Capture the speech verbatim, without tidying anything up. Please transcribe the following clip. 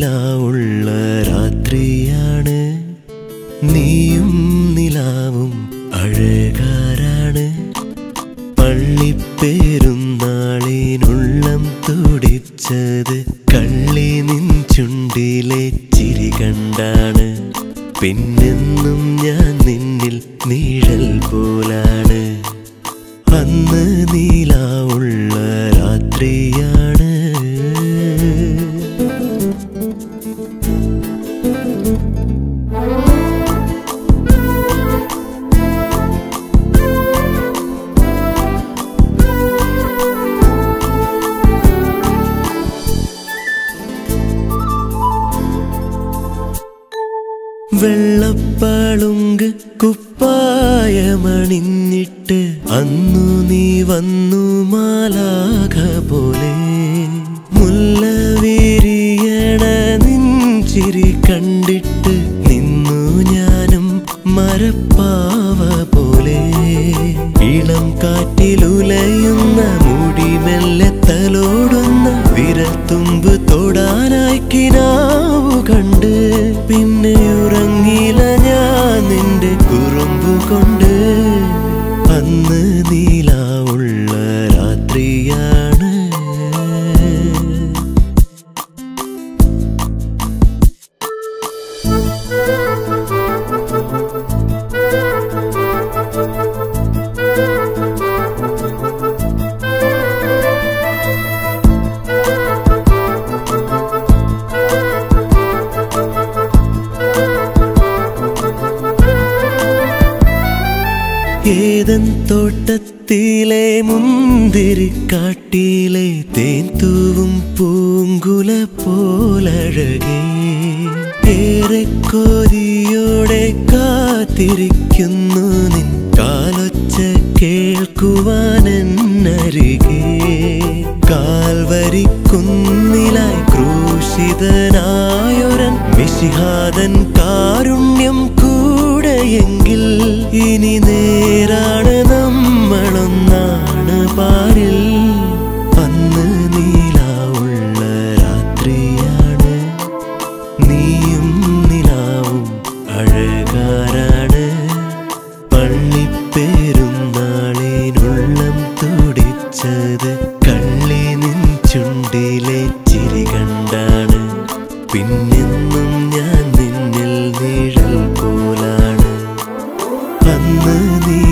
നിലാവുള്ള രാത്രിയാണ് നീയും നിലാവും അഴകാരാണ് പള്ളിപ്പെരുന്നാളിനുള്ളം തുടിച്ചത് കള്ളി നിൻ ചുണ്ടിലെ ചിരി കണ്ടാണ് പിന്നെന്നും ഞാൻ നിന്നിൽ നിഴൽ പോലാണ് അന്ന് നിലാവുള്ള രാത്രിയാണ് വെള്ളപ്പാളുങ്ക് കുപ്പായമണിഞ്ഞിട്ട് അന്നു നീ വന്നു മാലാഖ പോലെ മുല്ലവിരിയണ നിൻ ചിരി കണ്ടിട്ട് നിന്നു ഞാനും മരപ്പാവ പോലെ ഇളം കാറ്റിലുലയുന്ന മുടിമെല്ലെ തലോടുന്ന വിരൽത്തുമ്പ് തൊടാനായി കിനാവു കണ്ട് പിന്നെ ഉറങ്ങിയില്ല ഞാൻ നിന്റെ കുറുമ്പു കൊണ്ട് അന്ന് നിലാവുള്ള രാത്രിയാണ് ഏദൻ തോട്ടത്തിലെ മുന്തിരിക്കാട്ടിലെ തേൻതൂവും പൂങ്കുല പോലഴകേ ഏറെ കൊതിയോടെ കാത്തിരിക്കുന്നു നിൻ കാലൊച്ച കേൾക്കുവാനരികേ കാൽവരിക്കുന്നിലായി ക്രൂശിതനായൊരൻ മിശിഹാദൻ കാരുണ്യം കൂടെയെങ്കിൽ ഇനി നേരാണ് നമ്മളൊന്നാണ് പാരിൽ അന്ന് നിലാവുള്ള രാത്രിയാണ് നീയും നിലാവും അഴകാരാണ് പള്ളിപ്പെരുന്നാളിനുള്ളം തുടിച്ചത് കള്ളി നിൻ ചുണ്ടിലെ ചിരി കണ്ടാണ് പിന്നെന്നും ഞാൻ നിന്നിൽ നിഴൽ പോലാണ് അന്ന് നീ